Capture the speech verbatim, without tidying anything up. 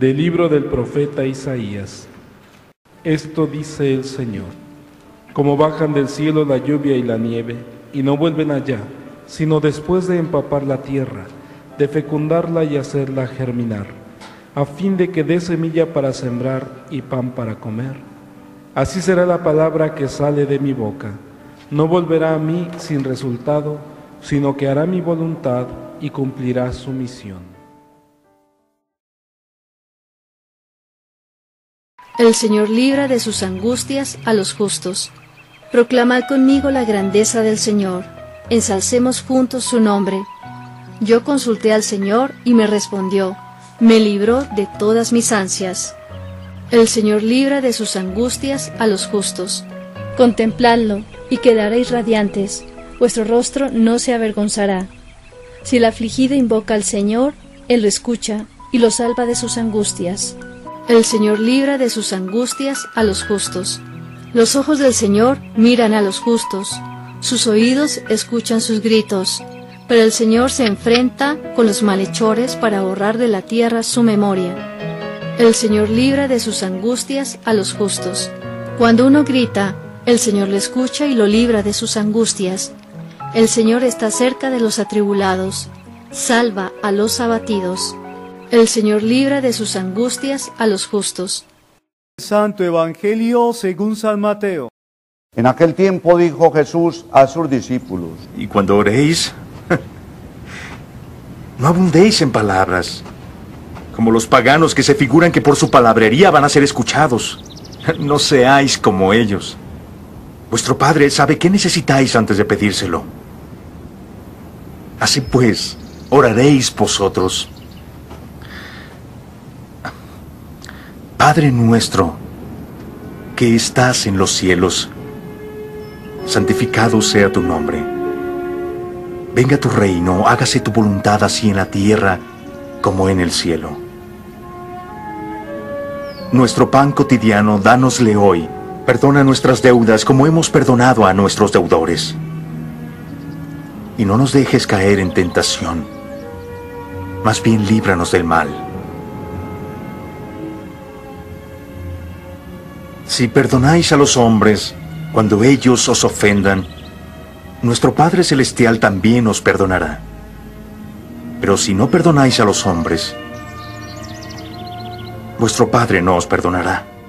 del libro del profeta Isaías. Esto dice el Señor: como bajan del cielo la lluvia y la nieve, y no vuelven allá, sino después de empapar la tierra, de fecundarla y hacerla germinar, a fin de que dé semilla para sembrar y pan para comer. Así será la palabra que sale de mi boca. No volverá a mí sin resultado, sino que hará mi voluntad y cumplirá su misión. El Señor libra de sus angustias a los justos. Proclamad conmigo la grandeza del Señor. Ensalcemos juntos su nombre. Yo consulté al Señor y me respondió. Me libró de todas mis ansias. El Señor libra de sus angustias a los justos. Contempladlo y quedaréis radiantes. Vuestro rostro no se avergonzará. Si el afligido invoca al Señor, Él lo escucha y lo salva de sus angustias. El Señor libra de sus angustias a los justos. Los ojos del Señor miran a los justos, sus oídos escuchan sus gritos, pero el Señor se enfrenta con los malhechores para borrar de la tierra su memoria. El Señor libra de sus angustias a los justos. Cuando uno grita, el Señor le escucha y lo libra de sus angustias. El Señor está cerca de los atribulados, salva a los abatidos. El Señor libra de sus angustias a los justos. Santo Evangelio según San Mateo. En aquel tiempo dijo Jesús a sus discípulos: y cuando oréis, no abundéis en palabras, como los paganos que se figuran que por su palabrería van a ser escuchados. No seáis como ellos. Vuestro Padre sabe qué necesitáis antes de pedírselo. Así pues, oraréis vosotros. Padre nuestro, que estás en los cielos, santificado sea tu nombre. Venga tu reino, hágase tu voluntad así en la tierra como en el cielo. Nuestro pan cotidiano, dánosle hoy. Perdona nuestras deudas como hemos perdonado a nuestros deudores. Y no nos dejes caer en tentación, más bien líbranos del mal. Si perdonáis a los hombres cuando ellos os ofendan, nuestro Padre Celestial también os perdonará. Pero si no perdonáis a los hombres, vuestro Padre no os perdonará.